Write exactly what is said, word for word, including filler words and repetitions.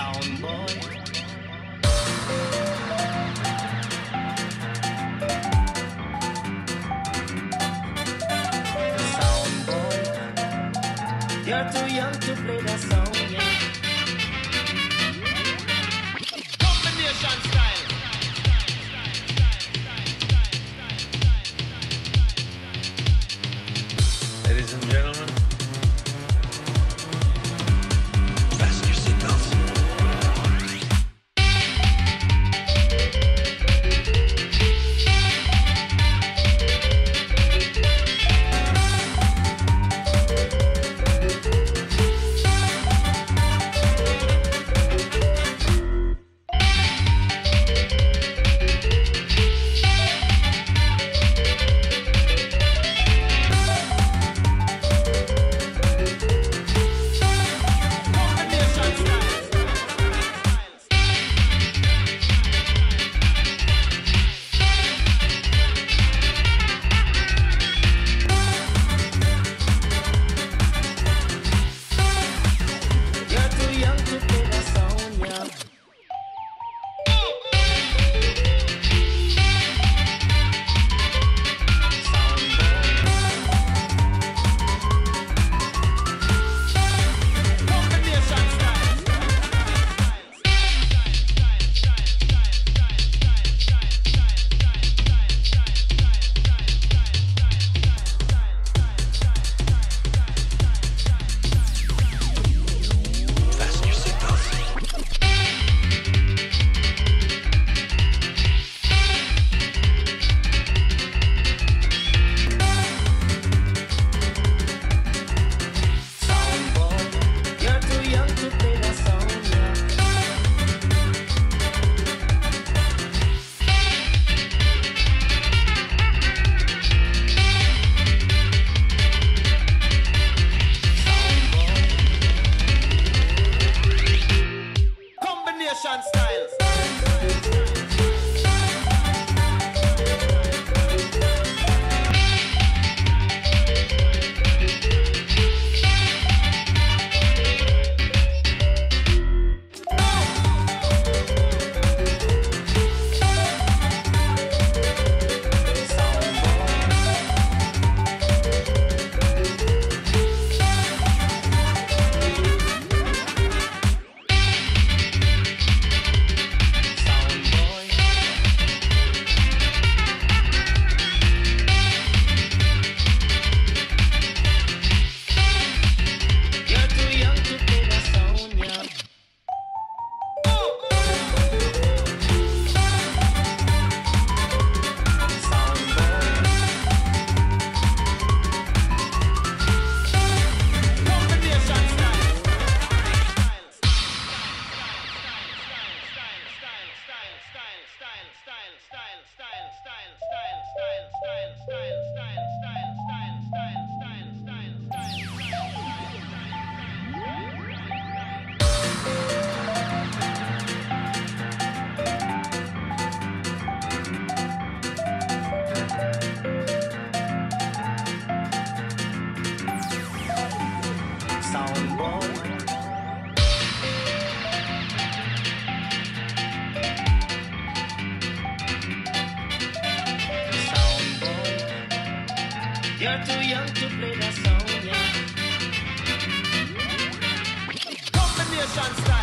sound boy. You're too young to play that song, yeah. Combination style. Ladies and gentlemen, fasten your seatbelts. You're too young to play that song, yeah. Combination style.